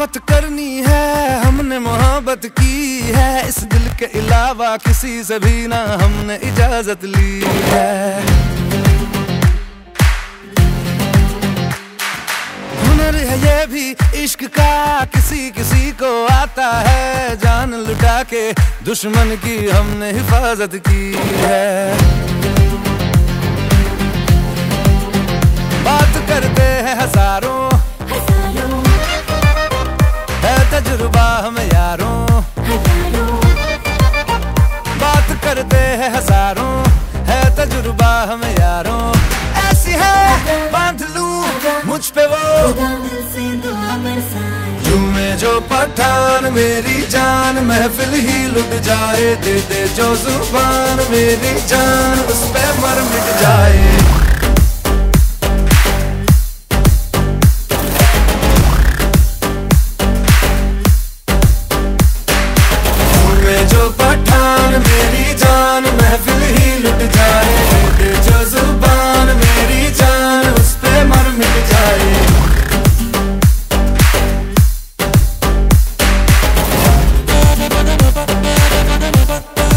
मोहब्बत करनी है, हमने मोहब्बत की है। इस दिल के अलावा किसी से भी ना हमने इजाजत ली है। हुनर है ये भी इश्क का, किसी किसी को आता है। जान लुटा के दुश्मन की हमने हिफाजत की है। तजुर्बा हम यारों, बात करते हैं हजारों, है तजुर्बा हम यारों। ऐसी है बांध लूं मुझ पे वो झूमे जो पठान मेरी जान। महफिल ही लुट जाए, दे दे जो जुबान मेरी जान, उस पे मर मिट जाए।